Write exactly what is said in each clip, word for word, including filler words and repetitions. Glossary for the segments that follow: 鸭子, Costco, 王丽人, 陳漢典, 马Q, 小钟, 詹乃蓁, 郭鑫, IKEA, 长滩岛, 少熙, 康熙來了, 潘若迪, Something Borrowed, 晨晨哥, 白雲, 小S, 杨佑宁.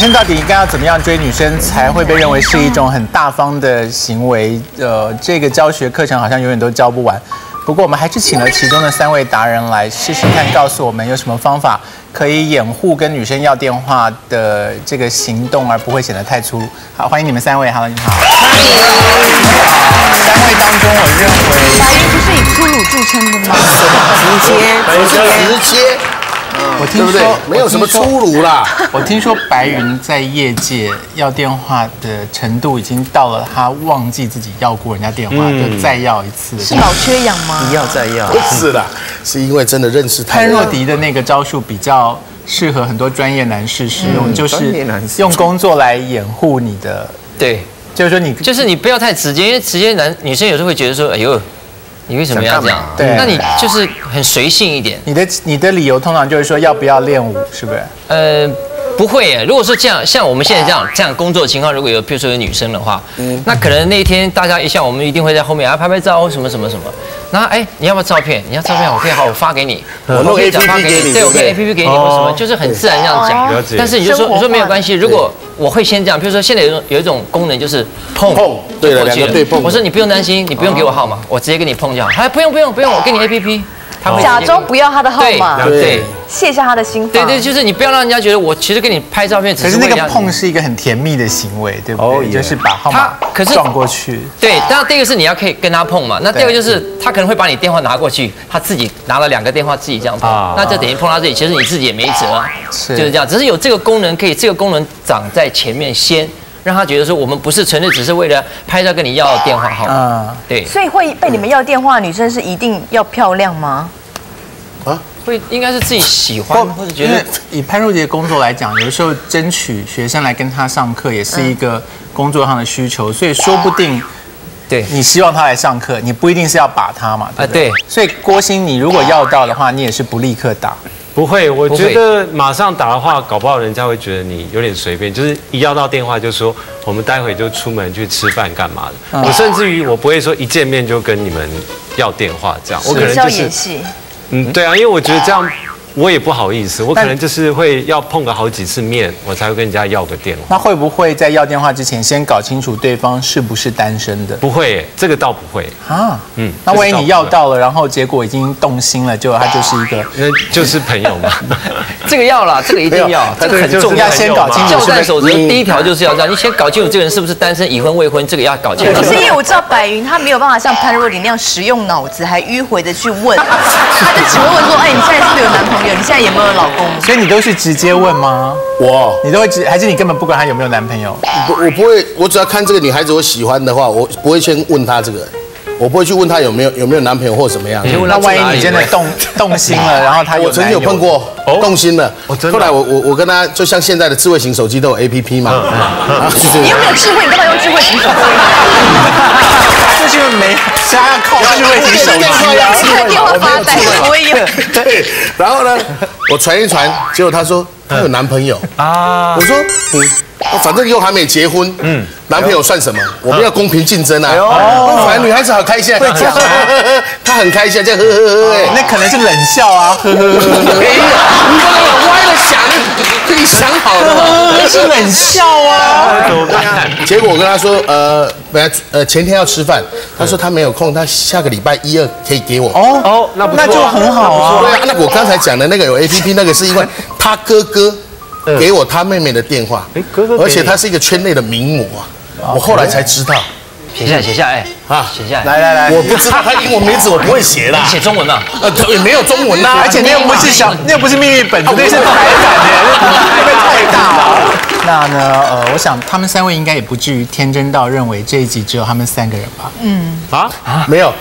男生到底应该要怎么样追女生才会被认为是一种很大方的行为？呃，这个教学课程好像永远都教不完。不过我们还是请了其中的三位达人来试试看，告诉我们有什么方法可以掩护跟女生要电话的这个行动，而不会显得太粗。好，欢迎你们三位。Hello， 你好。欢迎。三位当中，我认为达人不是以粗鲁著称的吗？直接，直接。我听说没有什么粗鲁啦。我听说白云在业界要电话的程度已经到了，他忘记自己要过人家电话，就再要一次。是老缺氧吗？不要再要。不是啦，是因为真的认识太。潘若迪的那个招数比较适合很多专业男士使用，就是用工作来掩护你的。对，就是说你就是你不要太直接，因为直接男女生有时候会觉得说，哎呦。你为什么要这样？对，那你就是很随性一点。你的你的理由通常就是说要不要练舞，是不是？呃，不会耶。如果说这样，像我们现在这样这样工作情况，如果有比如说有女生的话，嗯，那可能那一天大家一下，我们一定会在后面啊拍拍照什么什么什么。然后哎，你要不要照片？你要照片，我可以好，我发给你，我弄 A P P 给你，对，我可以 A P P 给你或什么，就是很自然这样讲。了解。但是你就说你说没有关系，如果我会先这样，比如说现在有有一种功能就是碰碰，对了，两个对碰。我说你不用担心，你不用给我号码，我直接跟你碰。哎，不用不用不用，我给你 A P P， 他会假装不要他的号码，对，卸下他的心防。对对，就是你不要让人家觉得我其实跟你拍照片只是。可是那个碰是一个很甜蜜的行为，对不对？就是把号码撞过去。对，但第一个是你要可以跟他碰嘛，那第二个就是他可能会把你电话拿过去，他自己拿了两个电话自己这样碰，那就等于碰到自己，其实你自己也没辙啊，就是这样。只是有这个功能可以，这个功能长在前面先。让他觉得说，我们不是纯粹只是为了拍照跟你要电话号码，啊、对。所以会被你们要电话，女生是一定要漂亮吗？啊，会应该是自己喜欢，或者觉得以潘若迪的工作来讲，有时候争取学生来跟他上课，也是一个工作上的需求，所以说不定。对，你希望他来上课，你不一定是要把他嘛，对不对？啊、对，所以郭鑫，你如果要到的话，你也是不立刻打。不会，我觉得马上打的话，搞不好人家会觉得你有点随便，就是一要到电话就说我们待会就出门去吃饭干嘛的。嗯、我甚至于我不会说一见面就跟你们要电话这样，我可能就是，嗯，对啊，因为我觉得这样。我也不好意思，我可能就是会要碰个好几次面，我才会跟人家要个电话。那会不会在要电话之前先搞清楚对方是不是单身的？不会，这个倒不会啊。嗯，那万一你要到了，然后结果已经动心了，就他就是一个，那就是朋友嘛。这个要啦，这个一定要，这个很重要。先搞清楚。教战守则第一条就是要这样，你先搞清楚这个人是不是单身、已婚、未婚，这个要搞清楚。可是因为我知道百云他没有办法像潘若迪那样使用脑子，还迂回的去问，他就只会问说：“哎，你现在是不是有男朋友？”你现在有没有老公？所以你都是直接问吗？我，你都会直，还是你根本不管她有没有男朋友？不，我不会，我只要看这个女孩子我喜欢的话，我不会先问她这个，我不会去问她有没有有没有男朋友或怎么样。那万一你真的动动心了，然后她有，我曾经有碰过，动心了。后来我我我跟她就像现在的智慧型手机都有 A P P 嘛。你有没有智慧？你干嘛用智慧型手机？就是因为没，想要靠智慧型手机啊，看电话发呆，我也有。对，然后呢，我传一传，结果他说他有男朋友啊，我说嗯，反正又还没结婚，嗯，男朋友算什么？我们要公平竞争啊。哦，反正女孩子好开心，会讲，她很开心，这样呵呵呵，哎，那可能是冷笑啊，呵呵呵。没有，你把我歪了想，可以想好了嘛？那是冷笑啊，怎么办？结果我跟他说，呃。本来呃前天要吃饭，他说他没有空，他下个礼拜一二可以给我。哦哦，那那就很好啊。对啊，那我刚才讲的那个有 A P P 那个是因为他哥哥给我他妹妹的电话，而且他是一个圈内的名模啊，我后来才知道。写下来，写下来，啊，写下来。来来来，我不知道他英文名字，我不会写啦。写中文啊？呃，也没有中文啦，而且那又不是小，那又不是命运本子，那是台版的，太大了。那呢？呃，我想他们三位应该也不至于天真到认为这一集只有他们三个人吧？嗯啊啊，没有。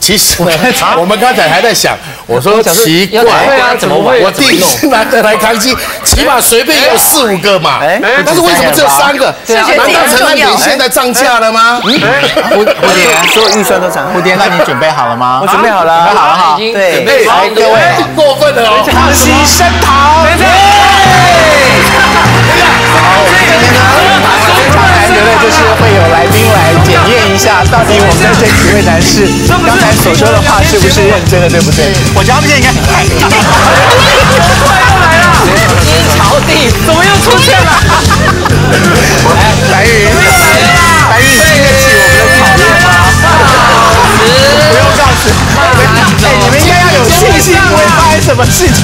其实呢，我们刚才还在想，我说奇怪，怎么我第一次难得来康熙，起码随便有四五个嘛，但是为什么只有三个？难道陈汉典现在涨价了吗？蝴蝶，所有预算都涨。蝴蝶，那你准备好了吗？我准备好了，好了哈。对，来各位，过分了哦！康熙升堂。好，我们今天呢，非常难得的就是会有来宾来检验一下，到底我们这几位男士刚才所说的话是不是认真的，对不对？我觉得他们现在应该很开心。突然又来了，天朝地怎么又出现了？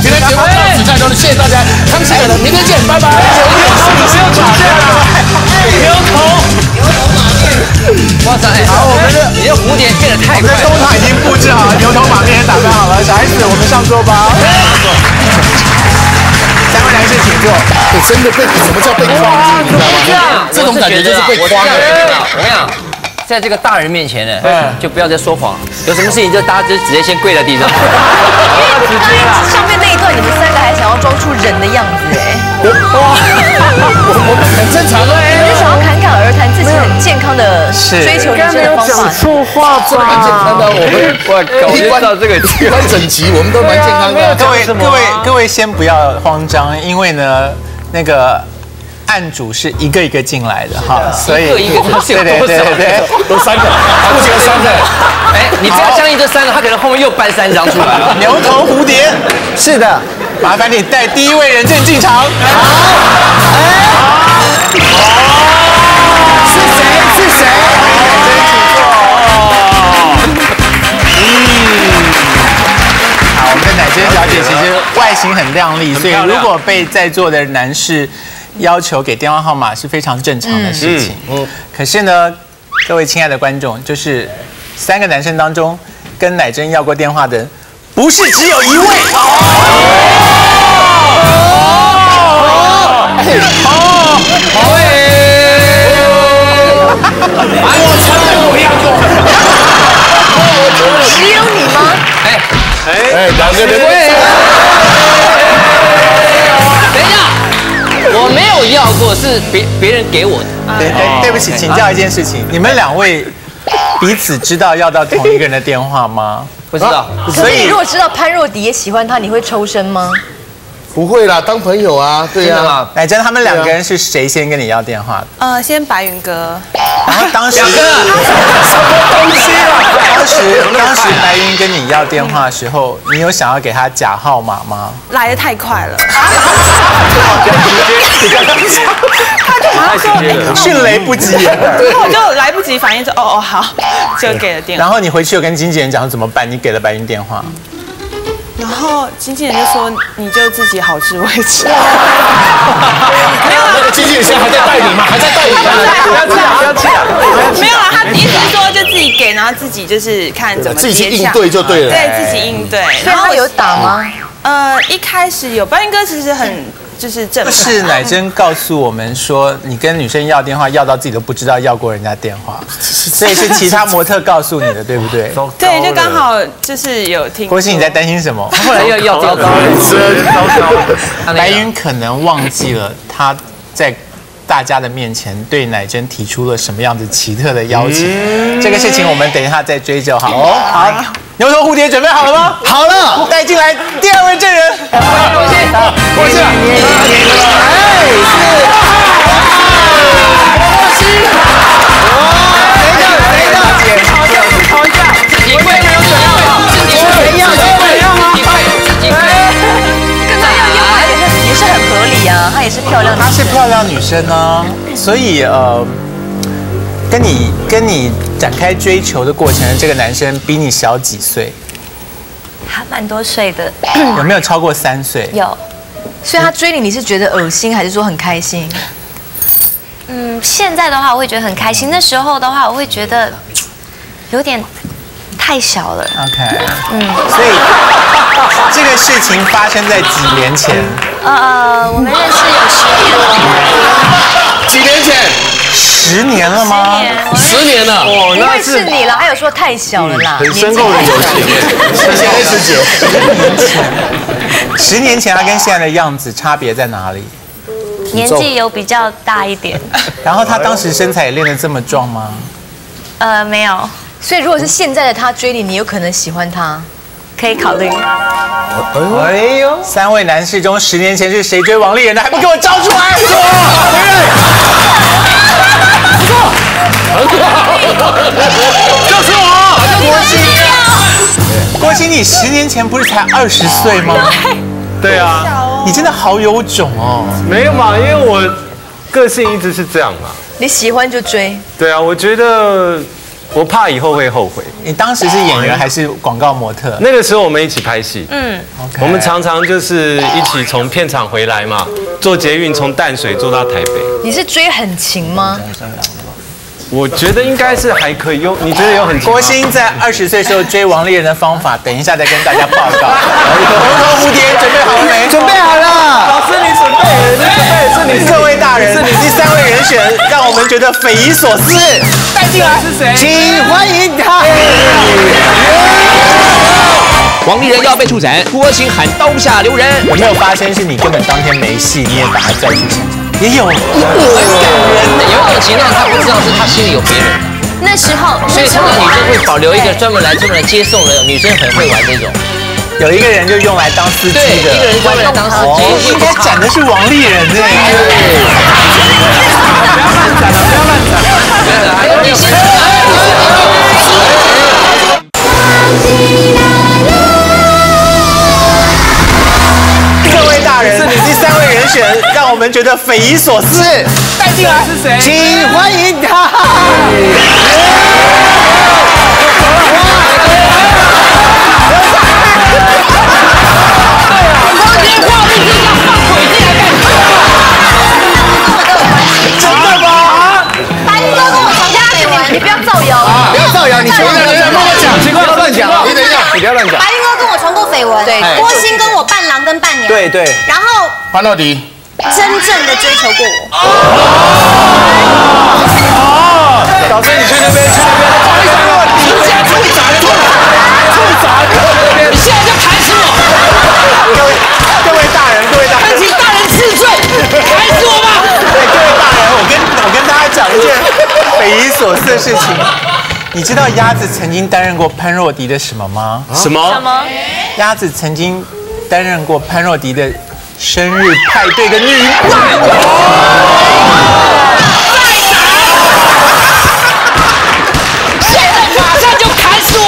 今天节目到此告一段落，谢谢大家，康熙来了，明天见，拜拜。你是要吵架了？牛头，牛头马面。哇塞！好，我们的你的蝴蝶变得太快。我们的中场已经布置好了，牛头马面也打扮好了，小孩子，我们上桌吧。三位男士请坐。对，真的被什么叫被框住？你知道吗？这种感觉就是被框了。怎么样？ 在这个大人面前呢，就不要再说谎。有什么事情就大家就直接先跪在地上。因为上面那一段你们三个还想要装出人的样子哎，哇，我们很正常哎，你们想要侃侃而谈自己很健康的追求人生的方法。说话吧，很健康的我们，我一关到这个一关整齐，我们都蛮健康的。各位各位各位先不要慌张，因为呢那个。 案主是一个一个进来的哈，所以对对对对，都三个，目前三个。哎，你不要相信这三个，他可能后面又搬三张出来了。牛头蝴蝶，是的，麻烦你带第一位人证进场。好，哎，好，是谁？是谁？人证请坐。嗯，好，我们的乃珍小姐其实外形很靓丽，所以如果被在座的男士。 要求给电话号码是非常正常的事情。嗯，可是呢，各位亲爱的观众，就是三个男生当中，跟乃珍要过电话的，不是只有一位。哦哦哦！好哎！我穿的模样都。只有你吗？哎哎，两个人。等一下。 我没有要过，是别别人给我的。对对，对不起，请教一件事情，你们两位彼此知道要到同一个人的电话吗？不知道。所以如果知道潘若迪也喜欢他，你会抽身吗？不会啦，当朋友啊，对呀。乃真，他们两个人是谁先跟你要电话的？呃，先白云哥。然后当时什么东西啊？当时当时白云跟你要电话的时候，你有想要给他假号码吗？来得太快了。 他就马上就迅雷不及掩耳，我就来不及反应，就哦哦好，就给了电话。然后你回去有跟经纪人讲怎么办？你给了白云电话，然后经纪人就说你就自己好自为之。没有啦，经纪人现在还在带你吗？还在带你吗？不要气啊！不要气啊！没有啦，他一直说就自己给，然后自己就是看怎么自己应对就对了，对自己应对。然后有打吗？呃，一开始有，白云哥其实很。 就是正不是乃真告诉我们说，你跟女生要电话，要到自己都不知道要过人家电话，所以是其他模特告诉你的，对不对？对，就刚好就是有听。郭鑫，你在担心什么？他后来又要糟糕了，白云可能忘记了他在大家的面前对乃真提出了什么样子奇特的邀请。这个事情我们等一下再追究好。好，牛头蝴蝶准备好了吗？好了，带进来第二位证人，郭鑫。 过去了，哎，是，恭喜！哇，谁的谁的？吵一下，吵一下，自己会没有怎样吗？自己会怎样吗？自己会，自己会。跟她要电话也是很合理啊，她也是漂亮，她是漂亮女生啊，所以呃，跟你跟你展开追求的过程，这个男生比你小几岁？还蛮多岁的。有没有超过三岁？有。 所以他追你，你是觉得恶心，还是说很开心？嗯，现在的话我会觉得很开心，那时候的话我会觉得有点太小了。OK， 嗯，所以这个事情发生在几年前？呃，我们认识有十年了。几年前？ 十年了吗？十年了，哦，那是你了。还有说太小了啦，很深厚的友情。十年二十九，十年前他跟现在的样子差别在哪里？年纪有比较大一点。然后他当时身材也练得这么壮吗？呃，没有。所以如果是现在的他追你，你有可能喜欢他，可以考虑。哎呦，三位男士中，十年前是谁追王丽人的？还不给我招出来！说。 很好，就是我，郭鑫。郭鑫，你十年前不是才二十岁吗？对，对啊，你真的好有种哦。没有嘛，因为我个性一直是这样嘛。你喜欢就追。对啊，我觉得我怕以后会后悔。你当时是演员还是广告模特？那个时候我们一起拍戏，嗯， Okay. 我们常常就是一起从片场回来嘛，坐捷运从淡水坐到台北。你是追很勤吗？我觉得应该是还可以用，你觉得有很勤吗？郭昕在二十岁时候追王丽人的方法，等一下再跟大家报告。红头蝴蝶准备好了没？准备好了，老师你准备了，你准备了，是你各位大人，是你第三位人选，让我们觉得匪夷所思。带进来是谁？请欢迎他。王丽人要被处斩，郭昕喊刀下留人。有没有发生是你根本当天没戏，你也把他拽出现场？ 也有，很感人的，有感情，但他不知道是他心里有别人。那时候，所以通常女生会保留一个专门来专门来接送的，女生很会玩这种。有一个人就用来当司机的，一个人专门来当司机。应该讲的是王丽人对。不要乱讲了，不要乱讲了，不要乱讲了，你先来。 让我们觉得匪夷所思。带进来是谁？请欢迎他。光天化日之下放鬼进来干什么？真的吗？白云哥跟我吵架，你你不要造谣，不要造谣，你不要乱讲，情况不要乱讲，你等一下，你不要乱讲。白云哥跟我传过绯闻，对，郭昕跟我伴郎跟伴娘，对对，然后。 潘若迪真正的追求过我。哦，老师，你去那边，去那边。潘若迪，你现在最渣的，最渣的，你现在就砍死我！各位，各位大人，各位大人，请大人治罪，砍死我吧！对，各位大人，我跟我跟大家讲一件匪夷所思的事情。你知道鸭子曾经担任过潘若迪的什么吗？什么？什么？鸭子曾经担任过潘若迪的。 生日派对的女伴，现在马上就砍死我！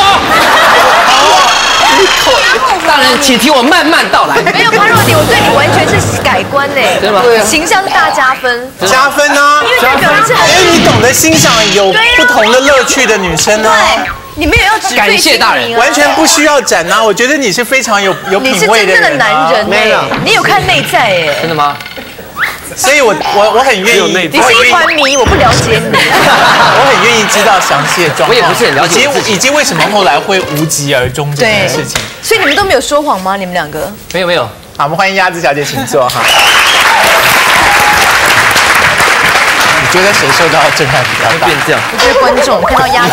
大人，请听我慢慢道来。没有潘若迪，我对你完全是改观呢，对吗？形象大加分，加分啊！因为你表现是很，因为你懂得欣赏有不同的乐趣的女生呢。 你没有要指感谢大人，完全不需要斩啊！我觉得你是非常有有品味的人啊，没有，你有看内在哎，真的吗？所以我我我很愿意，你是一团迷，我不了解你，我很愿意知道详细的状况，我也不是很了解，以及为什么后来会无疾而终这件事情。所以你们都没有说谎吗？你们两个？没有没有。好，我们欢迎鸭子小姐，请坐哈。你觉得谁受到震撼比较大？变这样，我觉得观众看到鸭子。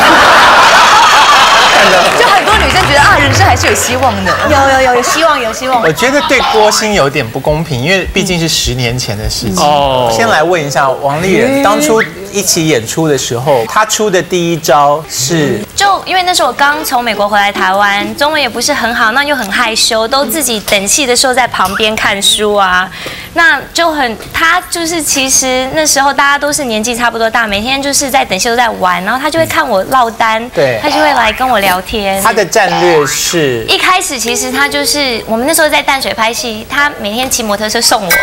就很多女生觉得啊，人生还是有希望的，有有有有希望，有希望。我觉得对郭昕有点不公平，因为毕竟是十年前的事情。哦，先来问一下王丽人，当初一起演出的时候，她出的第一招是，就因为那时候我刚从美国回来台湾，中文也不是很好，那又很害羞，都自己等戏的时候在旁边看书啊，那就很，她就是其实那时候大家都是年纪差不多大，每天就是在等戏都在玩，然后她就会看我落单，对，她就会来跟我聊。 聊天，他的战略是一开始其实他就是我们那时候在淡水拍戏，他每天骑摩托车送我。台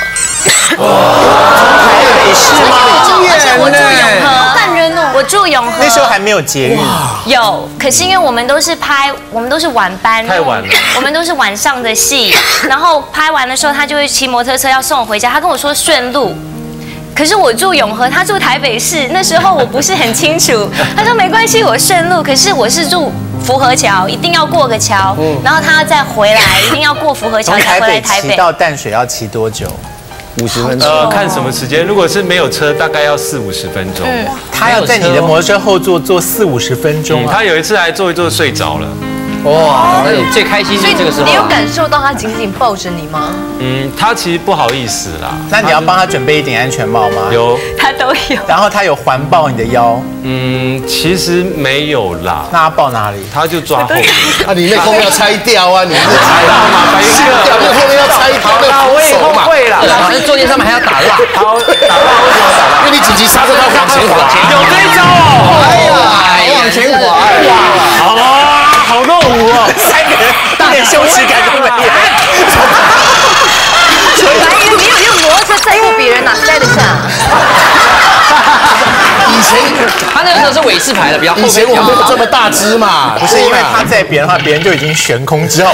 北市吗？而且我住永和，好感人哦！我住永和，那时候还没有捷运。有，可是因为我们都是拍，我们都是晚班，太晚了，我们都是晚上的戏，然后拍完的时候他就会骑摩托车要送我回家，他跟我说顺路。 可是我住永和，他住台北市，那时候我不是很清楚。他说没关系，我顺路。可是我是住福和桥，一定要过个桥，嗯、然后他要再回来，一定要过福和桥才回来台北。到淡水要骑多久？五十分钟。呃，看什么时间。如果是没有车，大概要四五十分钟。嗯、他要在你的摩托车后座坐四五十分钟、啊嗯。他有一次还坐一坐睡着了。 哇，那你最开心是这个时候。你有感受到他紧紧抱着你吗？嗯，他其实不好意思啦。那你要帮他准备一顶安全帽吗？有，他都有。然后他有环抱你的腰。嗯，其实没有啦。那他抱哪里？他就抓后面。啊，你那后面要拆掉啊！你知道吗？白痴啊！那后面要拆掉，那我以后会啦。老师坐垫上面还要打蜡。好，打蜡为什么打蜡？因为你紧急刹车，他往前滑。有这一招哦！哎呀，往前滑！哇，好啊。 好露骨哦，三个人一点羞耻感都没有。白云没有用摩托车载过别人，哪载得下？以前他那个时候是尾是排的比较后面，以前我没有这么大只嘛，不是因为他在别人的话，别人就已经悬空之后，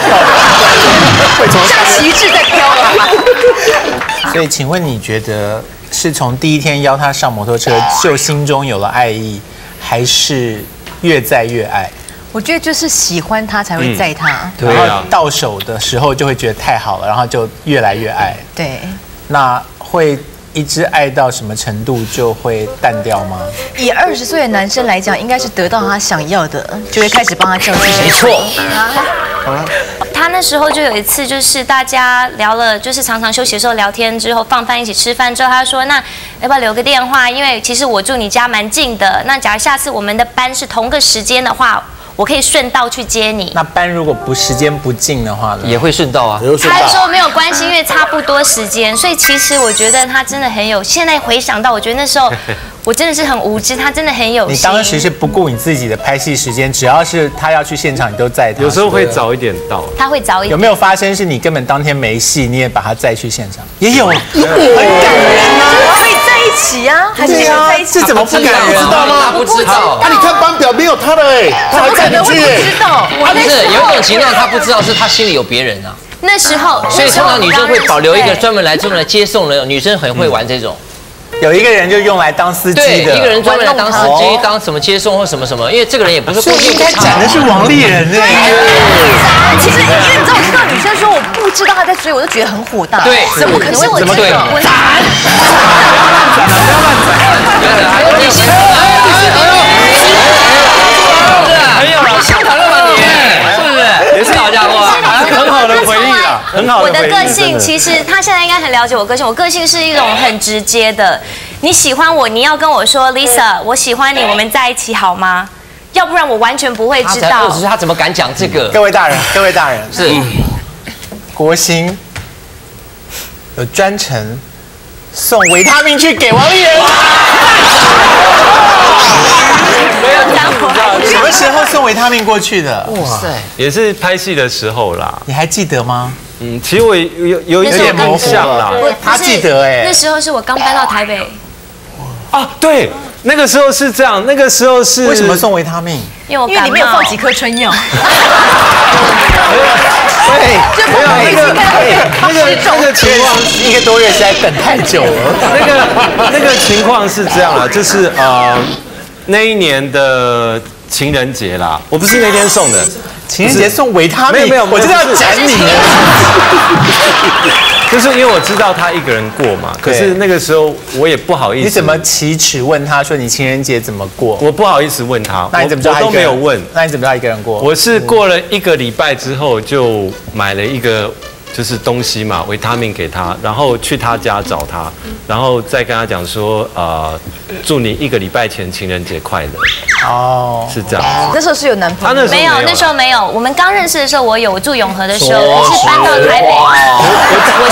像旗帜在飘了。所以，请问你觉得是从第一天邀他上摩托车就心中有了爱意，还是越载越爱？ 我觉得就是喜欢他才会载他，嗯啊、然后到手的时候就会觉得太好了，然后就越来越爱。对，那会一直爱到什么程度就会淡掉吗？以二十岁的男生来讲，应该是得到他想要的，就会开始帮他叫自行车。没错。啊 他那时候就有一次，就是大家聊了，就是常常休息的时候聊天之后，放饭一起吃饭之后，他说：“那要不要留个电话？因为其实我住你家蛮近的。那假如下次我们的班是同个时间的话，我可以顺道去接你。”那班如果不时间不近的话呢，也会顺道啊。他说没有关系，因为差不多时间。所以其实我觉得他真的很有。现在回想到，我觉得那时候我真的是很无知，他真的很有心。你当时是不顾你自己的拍戏时间，只要是他要去现场，你都在他。有时候会早一点到。他。 会早一点有没有发生是你根本当天没戏，你也把他载去现场？也有，很感人啊！可以在一起啊，还是没有在一起？这怎么不敢？知道吗？不知道。那你看班表没有他的哎，他还在你去哎。知道，不是有种情况他不知道是他心里有别人啊。那时候，所以通常女生会保留一个专门来专门来接送的，女生很会玩这种。 有一个人就用来当司机的，一个人专门来当司机，当什么接送或什么什么，因为这个人也不是固定。应该讲的是王丽人呢。其实因为你知道，我知道女生说我不知道她在追，我就觉得很火大。对，怎么可能？怎么对？不要乱转，不要乱转，你先，哎呀，上台了吧你？是不是？也是好家伙，很好的回忆。 很好的，我的个性其实他现在应该很了解我个性。我个性是一种很直接的，你喜欢我，你要跟我说 ，Lisa， 我喜欢你，我们在一起好吗？要不然我完全不会知道。他，他怎么敢讲这个？各位大人，各位大人，是国兴有专程送维他命去给王丽人。什么时候送维他命过去的？哇塞，也是拍戏的时候啦。你还记得吗？ 嗯，其实我有有一点模糊啦，他记得哎，那时候是我刚搬到台北。啊，对，那个时候是这样，那个时候是为什么送维他命？因为你没有放几颗春药。对，就没有那个那个那个情况，一个多月实在等太久了。那个那个情况是这样啦，就是呃那一年的情人节啦，我不是那天送的。 情人节送维他命，没有没有，我真的要斩你！就是因为我知道他一个人过嘛，可是那个时候我也不好意思。你怎么启齿问他说你情人节怎么过？我不好意思问他，那你怎么知道？我都没有问，那你怎么知道一个人过？我是过了一个礼拜之后就买了一个就是东西嘛，维他命给他，然后去他家找他，然后再跟他讲说啊、呃，祝你一个礼拜前情人节快乐。 哦， oh, 是这样。那时候是有男朋友，没有，那时候没有。我们刚认识的时候，我有，我住永和的时候，我是搬到台北。我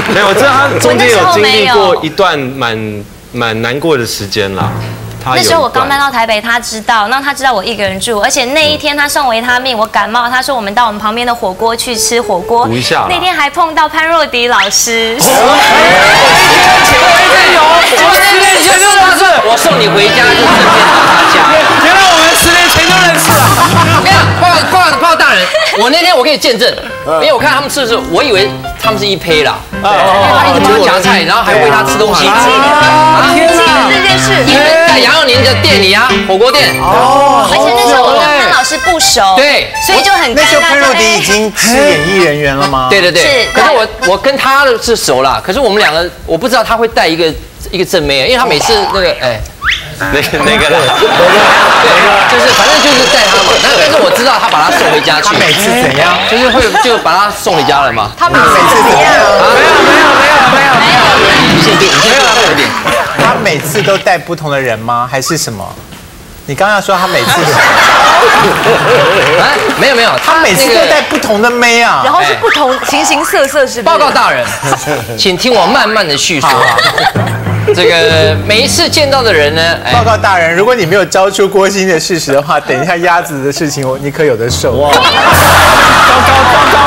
是没有，我知道他中间有经历过一段蛮蛮难过的时间啦。那时候我刚搬到台北，他知道，那他知道我一个人住，而且那一天他送维他命，我感冒，他说我们到我们旁边的火锅去吃火锅。补一下。那天还碰到潘若迪老师。我一天前，我一天有，我十年前就认识。 我送你回家就是顺便到他家。原来我们十年前就认识了。我跟你讲，报报报大人，我那天我可以见证，因为我看他们吃的时候，我以为他们是一胚啦，他一直帮他夹菜，然后还喂他吃东西。天哪，这件事，因为在杨佑宁的店里啊，火锅店。哦。而且那时候我跟潘老师不熟，对，所以就很尴尬。那时候潘若迪已经是演艺人员了吗？对对对。可是我我跟他是熟啦，可是我们两个我不知道他会带一个。 一个正妹，因为他每次那个哎，那个那个啦，对，就是反正就是带他嘛。但但是我知道他把他送回家去，每次怎样，就是会就把他送回家了嘛。他每次怎样？没有没有没有没有没有，你先定，你先定我定。他每次都带不同的人吗？还是什么？你刚刚说他每次啊，没有没有，他每次都带不同的妹啊，然后是不同形形色色，是报告大人，请听我慢慢的叙述啊。 这个每一次见到的人呢，报告大人，如果你没有交出郭鑫的事实的话，等一下鸭子的事情，我你可有的受。哇！糟糕，糟糕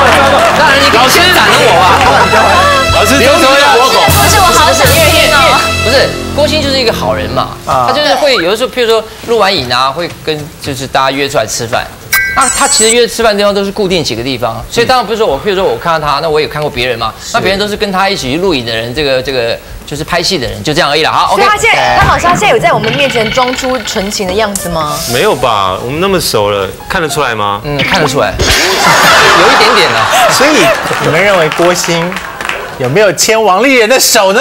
了，糟糕！大人，你老师斩了我啊！老师，你为什么要我狗？不是我好想听哦。不是，郭郭鑫就是一个好人嘛，他就是会有的时候，譬如说录完影啊，会跟就是大家约出来吃饭。 那他其实约吃饭的地方都是固定几个地方，所以当然不是说我，譬如说我看到他，那我也看过别人嘛，那别人都是跟他一起去录影的人，这个这个就是拍戏的人，就这样而已啦。好， OK。他现在他好像现在有在我们面前装出纯情的样子吗？没有吧，我们那么熟了，看得出来吗？嗯，看得出来，有一点点啦。所以你们认为郭鑫有没有牵王丽人的手呢？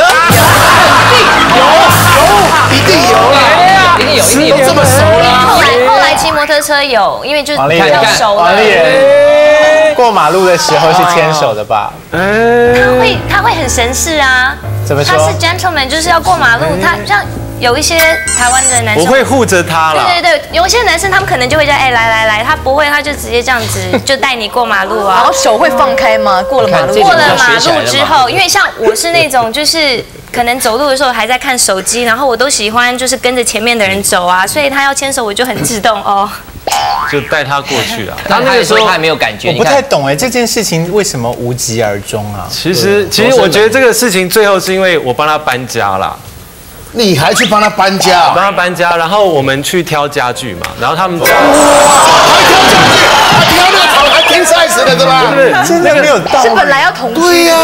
有有，一定有，一定有，一定有，都这么熟了。 骑摩托车有，因为就是比较熟了。过马路的时候是牵手的吧？嗯，他会他会很绅士啊。怎么说？他是 gentleman， 就是要过马路。他像有一些台湾的男生，我会护着他了。对对对，有一些男生他们可能就会叫哎来来来，他不会，他就直接这样子就带你过马路啊。然后手会放开吗？过了马路，过了马路之后，因为像我是那种就是。 可能走路的时候还在看手机，然后我都喜欢就是跟着前面的人走啊，所以他要牵手我就很自动哦，就带他过去了。然后那个时候他还没有感觉，我不太懂哎，这件事情为什么无疾而终啊？其实其实我觉得这个事情最后是因为我帮他搬家啦。你还去帮他搬家？帮他搬家，然后我们去挑家具嘛，然后他们家还挑家具，还挑那床还挑 size 的对吧？真的没有道理，是本来要同居对呀。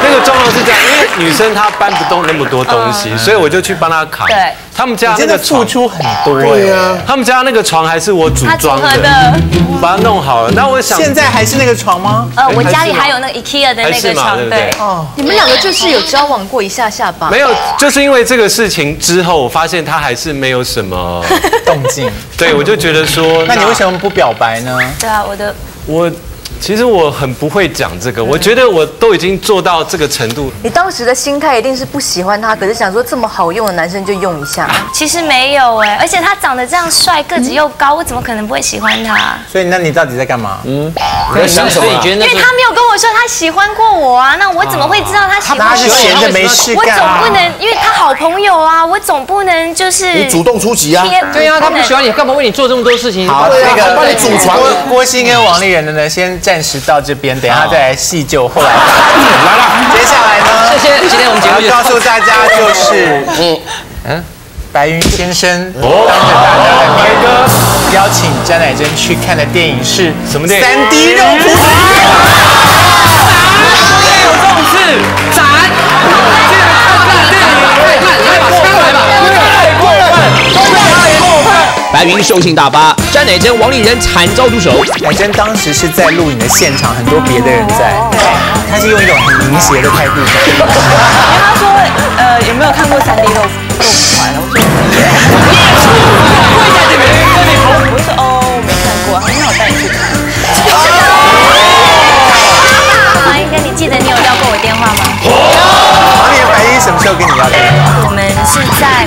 那个状况是这样，因为女生她搬不动那么多东西，所以我就去帮她扛。对，他们家那个床付出很多对啊，他们家那个床还是我组装的，把它弄好了。那我想现在还是那个床吗？呃，我家里还有那个 IKEA 的那个床，对。哦，你们两个就是有交往过一下下吧？没有，就是因为这个事情之后，我发现他还是没有什么动静。对，我就觉得说，那你为什么不表白呢？对啊，我的我。 其实我很不会讲这个，我觉得我都已经做到这个程度。你当时的心态一定是不喜欢他，可是想说这么好用的男生就用一下。其实没有哎，而且他长得这样帅，个子又高，我怎么可能不会喜欢他？所以那你到底在干嘛？嗯，你在想什么？因为他没有跟我说他喜欢过我啊，那我怎么会知道他喜欢我？他是闲着没事干啊。我总不能，因为他好朋友啊，我总不能就是你主动出击啊。对啊，他不喜欢你，干嘛为你做这么多事情？好，那个帮你组床。郭鑫跟王丽人的呢，先。 暂时到这边，等一下再来细究后来。来了，接下来呢？谢谢，今天我们节目告诉大家就是，嗯嗯，白云先生当着大家的面邀请詹乃臻去看的电影是什么电影？三 D 肉蒲团。对，有重视，斩！这个看电影太慢，来吧，上来吧，太过分，太过分。 白云兽性大发，詹乃臻、王丽人惨遭毒手。乃臻当时是在录影的现场，很多别的人在，他是用一种很淫邪的态度。因为他说，呃，有没有看过三 D 肉肉蒲团？我说，你也是，跪在这边，在那头。我说哦，我没看过，那我带你去看。王丽人，你记得你有要过我电话吗？王丽人，白云什么时候跟你要电话？我们是在。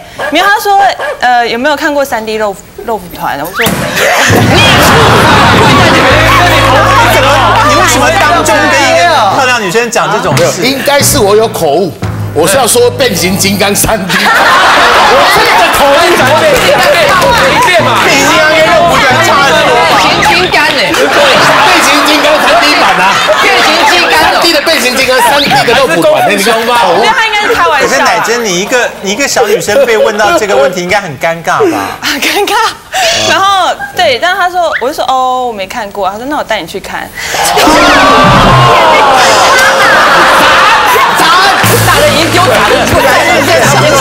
没有，他说，呃，有没有看过三 D 肉肉蒲团？我说，你为什么当中跟一个漂亮女生讲这种事？应该是我有口误，我是要说变形金刚三 D， 我这个口误才对，一遍嘛，变形金刚跟肉蒲团差很多嘛，变形金刚哎，变形金刚三 D 版啊，变形金刚。 D 的变形金刚，三 D 的肉蒲团，你知道吗？我觉得他应该是开玩笑。可是乃臻，你一个你一个小女生被问到这个问题，应该很尴尬吧？很尴尬。然后对，但是他说，我就说哦，我没看过。他说那我带你去看。砸砸砸！打人已经丢砸了，你在想什么？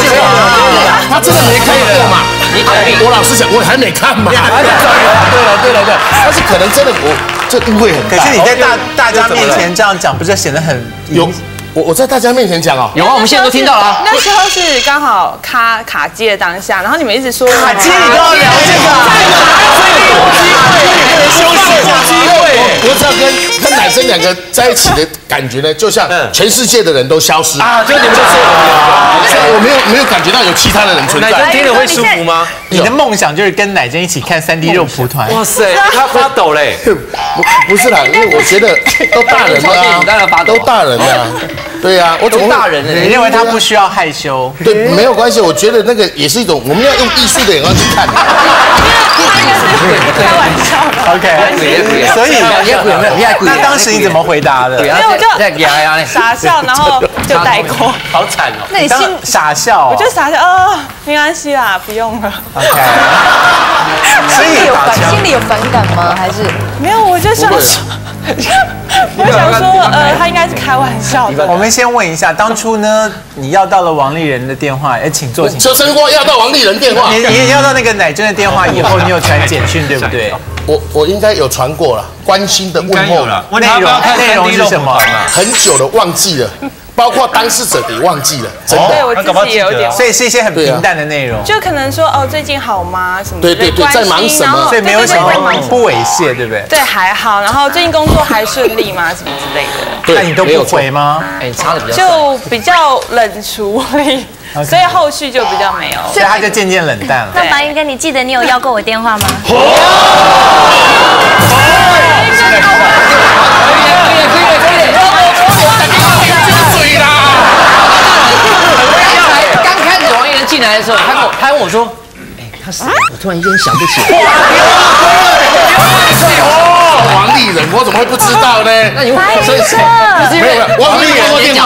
他真的没看过嘛？你我老实讲，我还没看嘛。对了对了对，但是可能真的我。 这误会很大，可是你在大大家面前这样讲，不是显得很有我我在大家面前讲哦，有啊，我们现在都听到了。那时候是刚好卡卡机的当下，然后你们一直说卡机，你都要聊这个，所以有机会，有机会。我只要跟跟男生两个在一起的感觉呢，就像全世界的人都消失啊，就你们就是我，我没有没有感觉到有其他的人存在。乃臻听了会舒服吗？你的梦想就是跟乃臻一起看三 D 肉蒲团。哇塞，他发抖嘞！不不是啦，因为我觉得都大人了啊，当然发抖，都大人了。 对呀、啊，我怎么大人了？你认为他不需要害羞？对，没有关系。我觉得那个也是一种，我们要用艺术的眼光去看。开玩笑 ，OK。所以，那当时你怎么回答的？没有，我就傻笑，然后就带过。好惨哦！那你心傻笑？我就傻笑，哦，没关系啦，不用了。OK。所以有反，心里有反感吗？还是没有？我就想说。 我想说，呃，他应该是开玩笑的。我们先问一下，当初呢，你要到了王丽人的电话，哎，请坐，请坐。邱生锅要到王丽人电话，你你要到那个乃臻的电话以后，你有传简讯对不对？我我应该有传过了，关心的问候了。内容内容是什么？很久的忘记了，包括当事者也忘记了。真的，对我自己也有点。所以是一些很平淡的内容，就可能说哦，最近好吗？什么？对对对，在忙什么？所以没有什么不猥亵，对不对？对，还好。然后最近工作。 还顺利吗？什么之类的？那你都不回吗？哎，差的比较就比较冷处理，所以后续就比较没有，所以他就渐渐冷淡了。那白云哥，你记得你有要过我电话吗？哦，刚开始王一人进来的时候，他跟我，他问我说：“哎，他是？”我突然间想不起来。 王丽人，我怎么会不知道呢？那你所以没有没有，王丽人电话，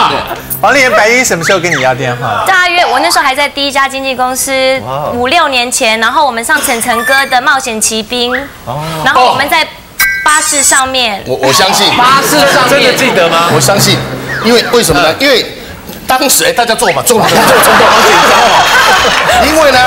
王丽人白云什么时候跟你要电话？大约我那时候还在第一家经纪公司，五六年前，然后我们上晨晨哥的冒险奇兵，然后我们在巴士上面，我我相信巴士上面真的记得吗？我相信，因为为什么呢？因为当时哎，大家坐嘛，坐嘛，坐坐坐，因为呢。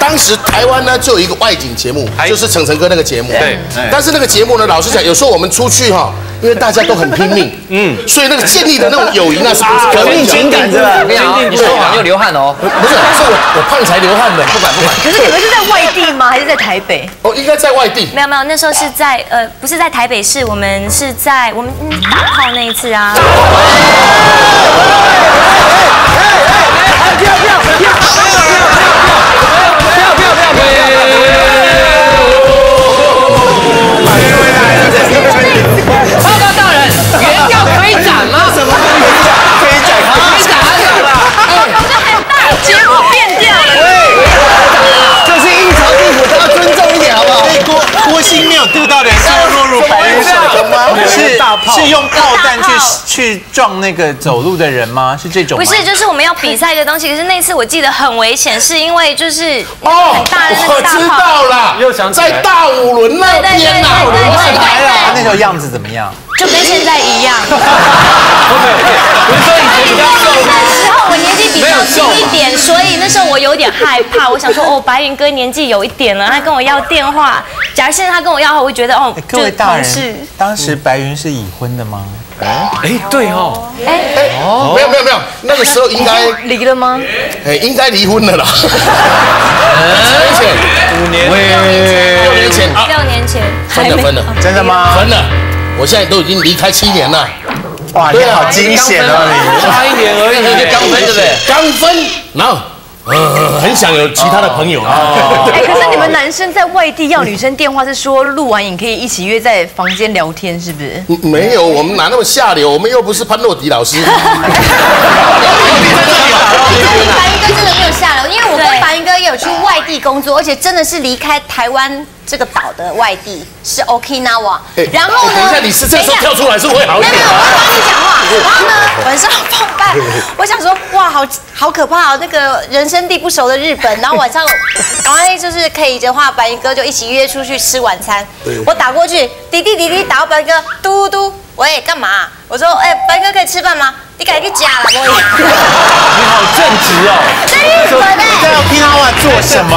当时台湾呢就有一个外景节目，就是晨晨哥那个节目。对。但是那个节目呢，老实讲，有时候我们出去哈，因为大家都很拼命，嗯，所以那个建立的那种友谊那是革命情感，真的。你说谎又流汗哦。不是，是我我胖才流汗的，不管不管。可是你们是在外地吗？还是在台北？哦，应该在外地。没有没有，那时候是在呃，不是在台北市，我们是在我们打炮那一次啊。 报告大人，原料可以斩吗？什么可以斩？可以斩，可以斩它了。我就很大，结果变掉了。对，就是阴曹地府，大家尊重一点好不好？郭郭鑫没有丢到脸上，落入白云手中吗？是是用炮弹去去撞那个走路的人吗？是这种？不是，就是我们要比赛一个东西。可是那次我记得很危险，是因为就是哦，我知道了，又想在大五轮那边啊，我来了。 那时候样子怎么样？就跟现在一样。不是，所以你那时候我年纪比较轻一点，所以那时候我有点害怕。我想说，哦，白云哥年纪有一点了，他跟我要电话。假如现在他跟我要，我会觉得哦，各位大人，当时白云是已婚的吗？哎哎，对哦，哎哎哦，没有没有没有，那个时候应该离了吗？哎，应该离婚了啦。而且。 五年，六年前，六年前，分了分了，真的吗？分了，我现在都已经离开七年了。哇，你好惊险啊！你差一年而已，就刚分对不对？刚分，然后呃，很想有其他的朋友啊。哎，可是你们男生在外地要女生电话是说录完影可以一起约在房间聊天，是不是？没有，我们哪那么下流？我们又不是潘若迪老师。我跟白云哥真的没有下流，因为我跟白云哥也有去外地工作，而且真的是离开台湾。 这个岛的外地是 Okinawa， 然后呢？等一下，你是这时候跳出来是会好一点。没有，我要帮你讲话。然后呢，晚上放饭，我想说，哇，好好可怕哦，那个人生地不熟的日本。然后晚上，然后就是可以的话，白云哥就一起约出去吃晚餐。我打过去，滴滴滴滴，打到白云哥，嘟嘟，喂，干嘛？我说，哎，白云哥可以吃饭吗？你赶紧去夹了，我。你好正直哦。在日本哎，你在 Okinawa 做什么？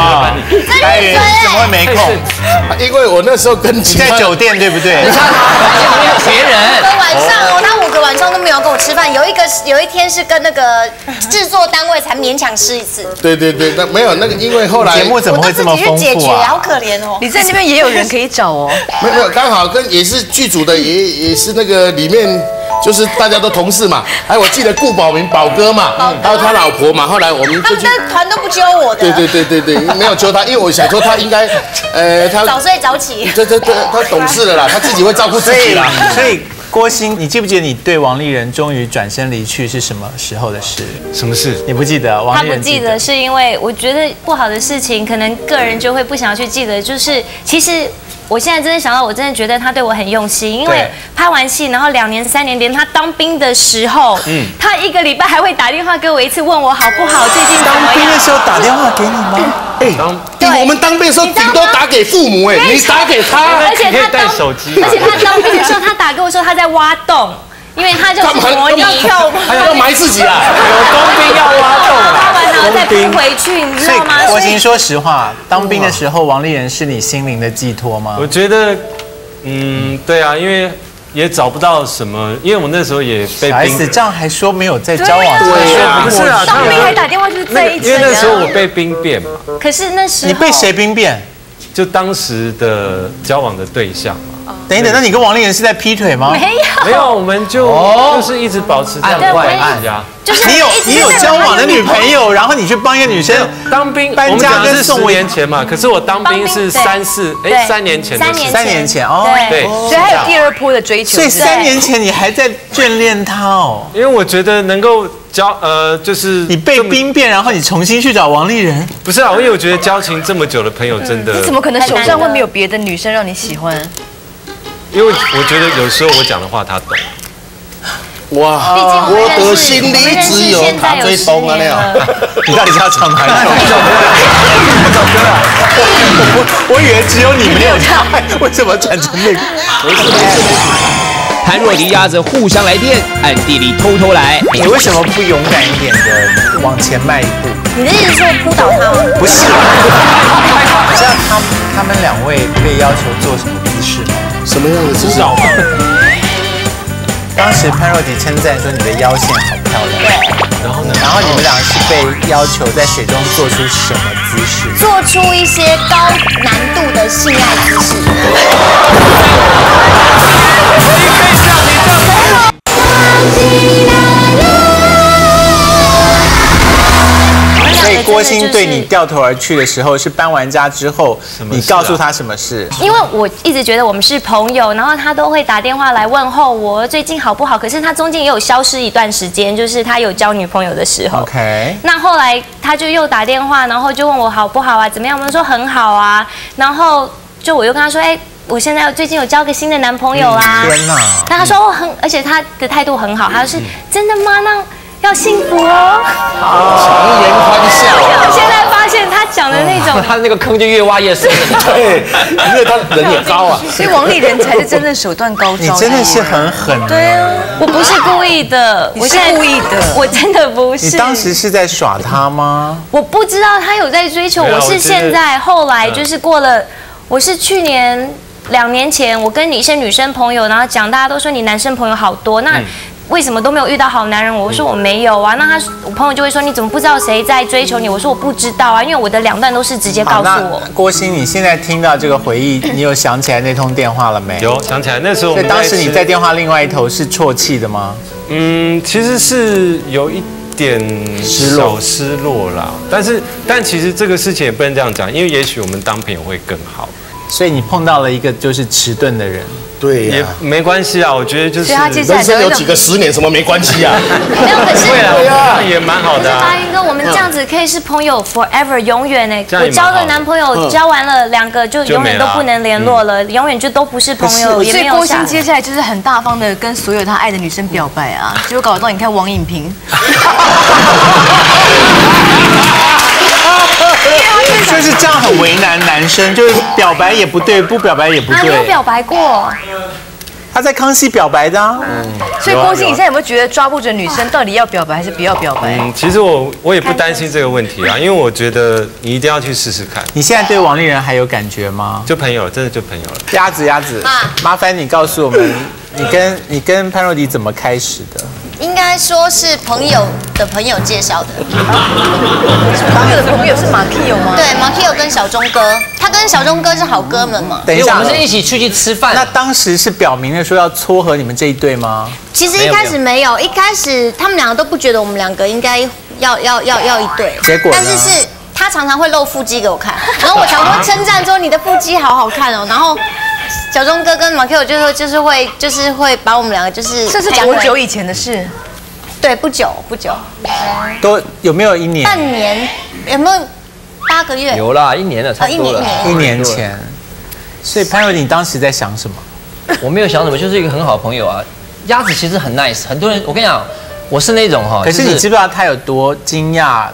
白云怎么会没空？ 因为我那时候跟你在酒店对不对？你看，而且没有别人。晚上哦，他五个晚上都没有友跟我吃饭，有一个有一天是跟那个制作单位才勉强吃一次。对对对，那没有那个，因为后来节目怎么会这么丰富啊？好可怜哦！你在那边也有人可以找哦。没有没有，刚好跟也是剧组的，也也是那个里面。 就是大家都同事嘛，哎，我记得顾宝明宝哥嘛，还有他老婆嘛。后来我们他们那团都不揪我的。对对对对对，没有揪他，因为我想说他应该，呃，他早睡早起。对对对，他懂事了啦，他自己会照顾自己啦。所以郭鑫，你记不记得你对王立人终于转身离去是什么时候的事？什么事？你不记得？他不记得是因为我觉得不好的事情，可能个人就会不想要去记得。就是其实。 我现在真的想到，我真的觉得他对我很用心，因为拍完戏，然后两年、三年，连他当兵的时候，嗯，他一个礼拜还会打电话给我一次，问我好不好，最近怎么样。当兵的时候打电话给你吗？哎，当我们当兵的时候，顶多打给父母，哎，你打给他，而且他带手机，而且他当兵的时候，他打给我说他在挖洞，因为他就是模拟，还要埋自己啊，有当兵要挖洞啊。 再拼回去，你知道吗？我先说实话，当兵的时候，王立人是你心灵的寄托吗？我觉得，嗯，对啊，因为也找不到什么，因为我那时候也被兵。小 S 这样还说没有在交往，对啊，不是啊，当兵还打电话就是在一起。因为那时候我被兵变嘛。可是那时候你被谁兵变？就当时的交往的对象嘛。等一等，那你跟王立人是在劈腿吗？没有，没有，我们就就是一直保持这样的关系啊。 就是你有你有交往的女朋友，然后你去帮一个女生当兵搬家，跟送我年前嘛。可是我当兵是三四哎三年前的事，三年前哦，对，所以还有第二波的追求。所以三年前你还在眷恋他哦，因为我觉得能够交呃就是你被兵变，然后你重新去找王立人，不是啊？因为我觉得交情这么久的朋友真的，你怎么可能手上会没有别的女生让你喜欢？因为我觉得有时候我讲的话他懂。 哇！我的心里只有他最懂啊！那样，你到底是要唱哪一首歌？我唱歌啊！我我以为只有你没有唱，为什么转成那个？潘若迪压着互相来电，暗地里偷偷来。你为什么不勇敢一点的往前迈一步？你的意思是扑倒他吗？不是，你知道他他们两位被要求做什么姿势吗？什么样的姿势？ 当时潘若迪称赞说你的腰线好漂亮，对，然后呢？然后你们两个是被要求在水中做出什么姿势？做出一些高难度的性爱姿势。所以郭鑫对你掉头而去的时候，是搬完家之后，你告诉他什么事？因为我一直觉得我们是朋友，然后他都会打电话来问候我最近好不好。可是他中间也有消失一段时间，就是他有交女朋友的时候。OK。那后来他就又打电话，然后就问我好不好啊？怎么样？我们说很好啊。然后就我又跟他说，哎、欸。 我现在最近有交个新的男朋友啊！天哪！但他说我很，而且他的态度很好，他是真的吗？那要幸福哦。强颜欢笑。我现在发现他讲的那种，他那个坑就越挖越深。对，因为他人也高啊。所以王立人才是真的手段高招。你真的是很狠。对啊，我不是故意的，我是故意的，我真的不是。你当时是在耍他吗？我不知道他有在追求，我是现在后来就是过了，我是去年。 两年前，我跟一些女生朋友，然后讲，大家都说你男生朋友好多，那为什么都没有遇到好男人？我说我没有啊。那他我朋友就会说，你怎么不知道谁在追求你？我说我不知道啊，因为我的两段都是直接告诉我。郭鑫，你现在听到这个回忆，你有想起来那通电话了没？有想起来，那时候我们。所以当时你在电话另外一头是啜泣的吗？嗯，其实是有一点失落，失落啦。但是，但其实这个事情也不能这样讲，因为也许我们当朋友会更好。 所以你碰到了一个就是迟钝的人，对呀，也没关系啊，我觉得就是人生有几个十年什么没关系啊，没有可是对啊，也蛮好的。发音哥，我们这样子可以是朋友 forever 永远呢。我交个男朋友，交完了两个就永远都不能联络了，永远就都不是朋友。所以郭鑫接下来就是很大方的跟所有他爱的女生表白啊，结果搞到你看王颖萍。 就是这样很为难男生，就是表白也不对，不表白也不对。他有表白过，他在康熙表白的啊。所以郭鑫，你现在有没有觉得抓不准女生到底要表白还是不要表白？嗯，其实我我也不担心这个问题啊，因为我觉得你一定要去试试看。你现在对王立人还有感觉吗？就朋友，真的就朋友了。鸭子鸭子，麻烦你告诉我们，你跟你跟潘若迪怎么开始的？应该说是朋友的朋友介绍的。朋友的朋友是马 Q 吗？对，马 Q 跟小钟哥，他跟小钟哥是好哥们嘛。等一下，我们是一起出去吃饭。那当时是表明了说要撮合你们这一对吗？其实一开始没有，一开始他们两个都不觉得我们两个应该要要要要一对。结果，但是是他常常会露腹肌给我看，然后我常常称赞说你的腹肌好好看哦，然后。 小钟哥跟马 Q 就会就是会就是会把我们两个就是这是多久以前的事？对，不久不久。都有没有一年？半年有没有八个月？有啦，一年了，差不多了。一年前。所以潘玮你当时在想什么？我没有想什么，就是一个很好的朋友啊。鸭子其实很 nice， 很多人我跟你讲，我是那种哈。可是你知不知道他有多惊讶？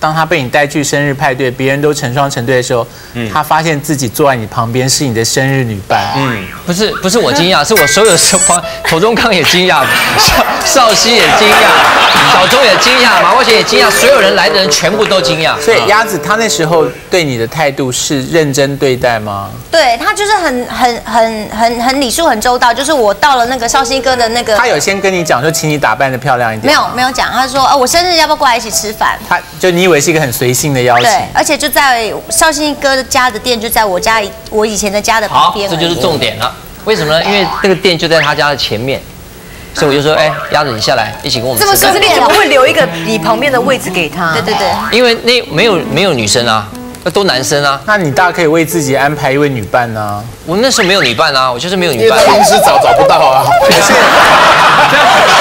当他被你带去生日派对，别人都成双成对的时候，嗯、他发现自己坐在你旁边是你的生日女伴。嗯，不是不是我惊讶，是我所有时光，头中康也惊讶，少少熙也惊讶，小钟也惊讶，马光贤也惊讶，所有人来的人全部都惊讶。所以鸭子他那时候对你的态度是认真对待吗？对他就是很很很很很礼数很周到，就是我到了那个少熙哥的那个，他有先跟你讲说，请你打扮得漂亮一点。没有没有讲，他说哦，我生日要不要过来一起吃饭？他就你以为。 也是一个很随性的邀请，对，而且就在绍兴哥家的店，就在我家我以前的家的旁边。好，这就是重点了。为什么呢？因为那个店就在他家的前面，所以我就说，哎，鸭子你下来，一起跟我们吃饭。这么说，你怎么会留一个你旁边的位置给他？对对对，因为那没有没有女生啊，那都男生啊。那你大可以为自己安排一位女伴啊。我那时候没有女伴啊，我就是没有女伴，临时找找不到啊。可是，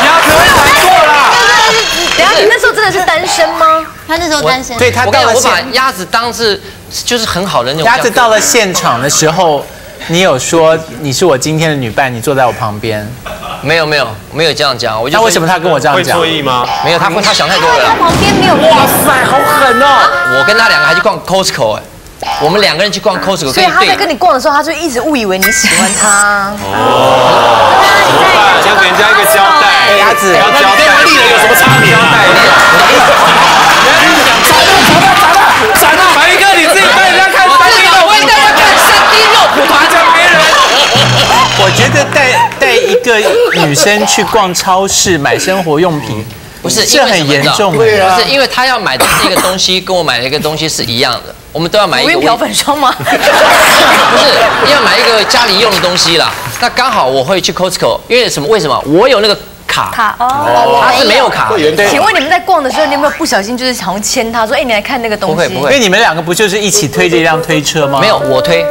鸭子会难过啦。对对对，你那时候真的是单身吗？ 他那时候单身，对他到了我把鸭子当是就是很好的那种。鸭子到了现场的时候，你有说你是我今天的女伴，你坐在我旁边？没有没有没有这样讲，我就。那为什么他跟我这样讲？会错意吗？没有，他他想太多了。他旁边没有。哇塞，好狠哦！我跟他两个还去逛 Costco 哎，我们两个人去逛 Costco， 所以他在跟你逛的时候，他就一直误以为你喜欢他。哦。要给人家一个交代，鸭子。你跟他立人有什么差别啊？ 斩了，白哥，你自己带人家看山地肉，我带他看山地肉，我爬着没人。我觉得带带一个女生去逛超市买生活用品，不是这很严重的，不是因为她要买的是一个东西，跟我买的一个东西是一样的，我们都要买一个漂粉霜吗？不是，要买一个家里用的东西啦。那刚好我会去 Costco， 因为什么？为什么？我有那个。 卡哦，他是没有卡。请问你们在逛的时候，你有没有不小心就是好像牵他说，哎，你来看那个东西？不会不会，因为你们两个不就是一起推着一辆推车吗？没有，我推，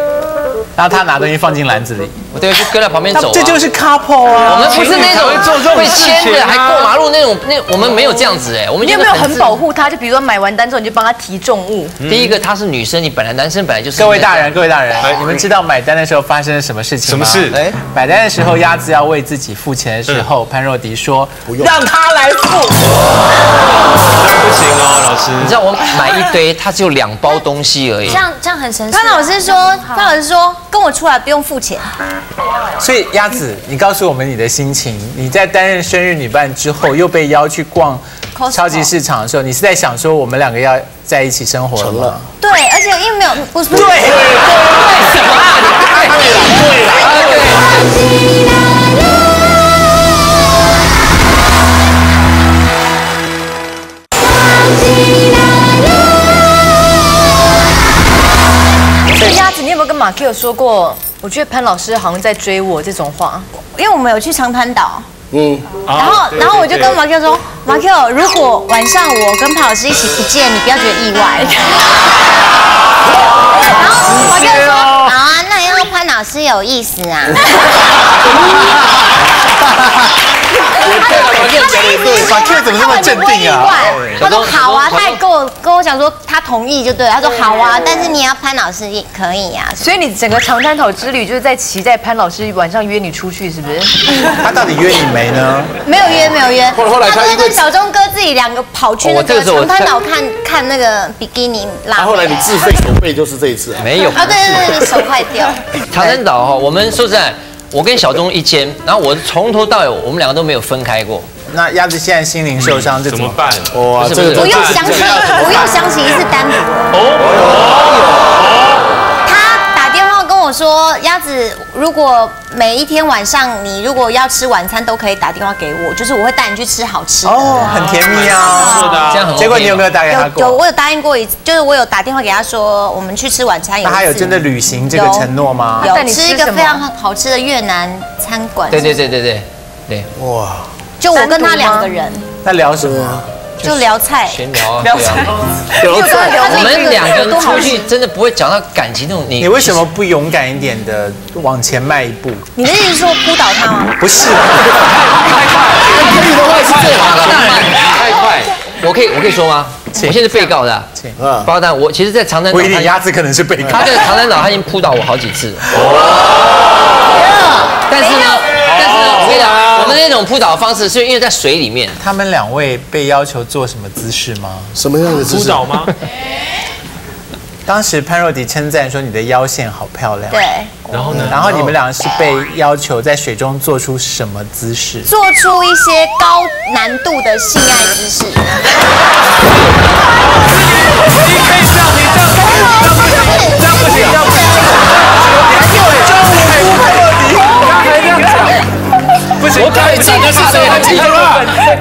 然后他拿东西放进篮子里，我对，就跟在旁边走。这就是 couple 啊，我们不是那种会牵的，还过马路那种，那我们没有这样子哎，我们你有没有很保护他？就比如说买完单之后，你就帮他提重物。第一个他是女生，你本来男生本来就是。各位大人，各位大人，你们知道买单的时候发生了什么事情吗？什么事？哎，买单的时候，鸭子要为自己付钱的时候，潘若迪说：“让他来付。”不行哦，老师。你知道我买一堆，他只有两包东西而已。这样这样很神奇。潘老师说，潘老师说，跟我出来不用付钱。 所以鸭子，你告诉我们你的心情。你在担任生日女伴之后，又被邀去逛超级市场的时候，你是在想说我们两个要在一起生活了吗？对，而且因为没有，不是对，对什么啊？对对对。 马 Q 有说过，我觉得潘老师好像在追我这种话，因为我们有去长滩岛，嗯，然后然后我就跟马 Q 说，马 Q 如果晚上我跟潘老师一起不见，你不要觉得意外。然后马 Q 说，好啊，那要潘老师有意思啊。马 Q 怎么那么镇定啊？他说好啊，他也跟我跟我讲说他同意就对了，他说好啊，但是你也要潘老师也可以啊。所以你整个长滩岛之旅就是在期待潘老师晚上约你出去，是不是？他到底约你没呢？没有约，没有约。后来他跟小钟哥自己两个跑去那个长滩岛看看那个比基尼拉。后来你自费手背就是这一次没有啊？对对对，你手快掉。长滩岛哈，我们说实在，我跟小钟一间，然后我从头到尾我们两个都没有分开过。 那鸭子现在心灵受伤，这怎么办？哇，这个不用想起，不用想起一次单独。哦，他打电话跟我我说，鸭子，如果每一天晚上你如果要吃晚餐，都可以打电话给我，就是我会带你去吃好吃的。哦，很甜蜜啊，是的，这样很。结果你有没有答应他过？有，我有答应过一次，就是我有打电话给他说我们去吃晚餐。那他有真的履行这个承诺吗？有，吃一个非常好吃的越南餐馆。对对对对对对，哇！就我跟他两个人。那聊什么？ 就聊菜，闲聊啊，聊菜，聊菜。我们两个人出去真的不会讲到感情那种。你你为什么不勇敢一点的往前迈一步？你的意思是说扑倒他吗？不是，太快，太快，最好的，太快。我可以，我可以说吗？我现在是被告的，包蛋。我其实，在长滩岛，我一定鸭子可能是被告。他在长滩岛，他已经扑倒我好几次。但是呢。 我们那种扑倒的方式是因为在水里面。他们两位被要求做什么姿势吗？什么样的姿势？扑倒吗？当时潘若迪称赞说你的腰线好漂亮。对。然后呢？然后你们俩是被要求在水中做出什么姿势？做出一些高难度的性爱姿势。你可以这样，你这样不行，这样不行，这样不行，这样不行。 不行，我可以站着是谁的记者了？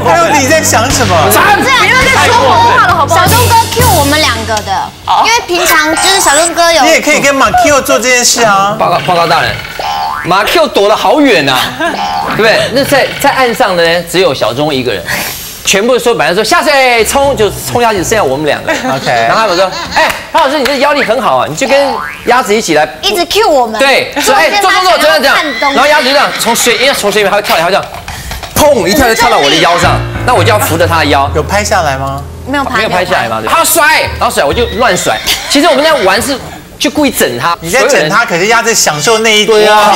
潘若迪在想什么？站！别人在说胡话了，好不好？小东哥 Q 我们两个的，因为平常就是小东哥有。你也可以跟马 Q 做这件事啊！报告报告大人，马 Q 躲得好远啊，对不对？那在在岸上的呢，只有小钟一个人，全部说本来说下水冲就冲下去，剩下我们两个。OK， 然后他们说，哎，潘老师你这腰力很好啊，你就跟鸭子一起来，一直 Q 我们。对，说哎，坐坐坐，这样这样。 然后鸭子就这样从水，因为从水里面它会跳来，它这样，砰一跳就跳到我的腰上，那我就要扶着它的腰。有拍下来吗？没有拍，没有拍下来吗？它摔，然后甩我就乱甩。其实我们在玩是就故意整它。你在整它，可是鸭子享受那一对啊，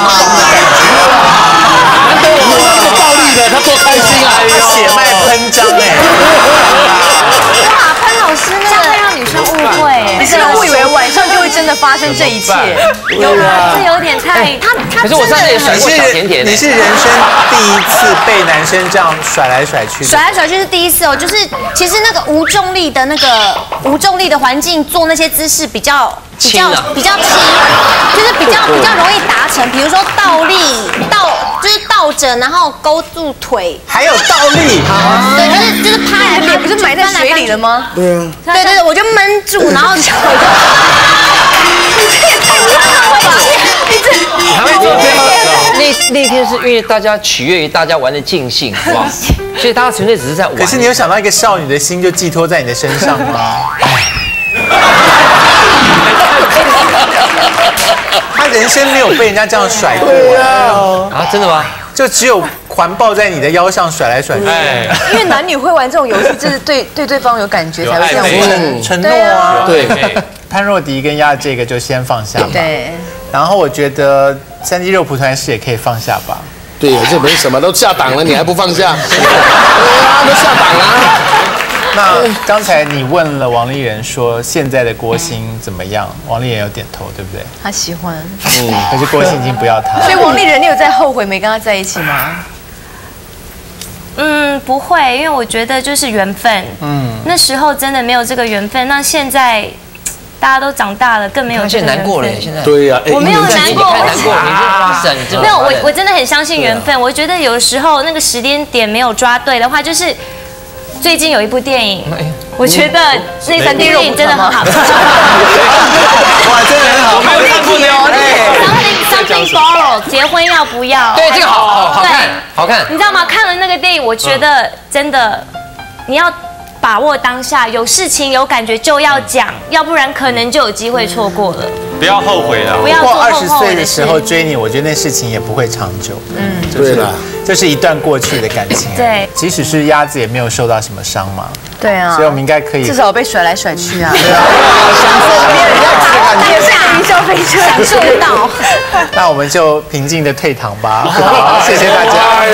难得我们那么暴力的，它多开心啊！血脉喷张哎。 老师呢？会让女生误会，而且误以为晚上就会真的发生这一切。有啦，这有点太……他他可是我上次也甩过小甜甜，你是人生第一次被男生这样甩来甩去，甩来甩去是第一次哦。就是其实那个无重力的那个无重力的环境做那些姿势比较比较比较轻，就是比较比较容易达成。比如说倒立倒就是倒着，然后勾住腿，还有倒立，对，就是就是趴来，不是埋在水里了吗？ 对对对，我就闷住，然后脚就。这也太难了吧！你这还会做这个？那那天是因为大家取悦于大家玩的尽兴，哇！所以大家纯粹只是在玩。可是你有想到一个少女的心就寄托在你的身上吗？他人生没有被人家这样甩过啊！啊，真的吗？就只有。 环抱在你的腰上甩来甩去，因为男女会玩这种游戏，就是对对对方有感觉才会这样承诺啊。对，潘若迪跟鸭这个就先放下吧。对，然后我觉得三 D 肉蒲团是也可以放下吧。对，这没什么，都下档了，你还不放下？对啊，都下档了。那刚才你问了王丽人说现在的郭鑫怎么样，王丽人有点头，对不对？他喜欢。嗯，可是郭鑫已经不要他。所以王丽人，你有在后悔没跟他在一起吗？ 嗯，不会，因为我觉得就是缘分。嗯，那时候真的没有这个缘分。那现在大家都长大了，更没有这个缘分。现在难过了，现在。对呀，我没有难过，我没有，我我真的很相信缘分。我觉得有时候那个时间点没有抓对的话，就是最近有一部电影，我觉得那三 D 肉蒲团真的很好。哇，真的很好，好立体哦。 Something Borrowed， 结婚要不要？对，这个好好好看，好看。你知道吗？看了那个电影，我觉得真的，你要把握当下，有事情有感觉就要讲，要不然可能就有机会错过了。不要后悔了。不要做后悔的事。过二十岁的时候追你，我觉得那事情也不会长久。嗯，对了，这是一段过去的感情。对，即使是鸭子也没有受到什么伤嘛。对啊。所以我们应该可以。至少被甩来甩去啊。对啊。享受别人要吃感觉。 消费者享受得到，那我们就平静的退堂吧。好，谢谢大家。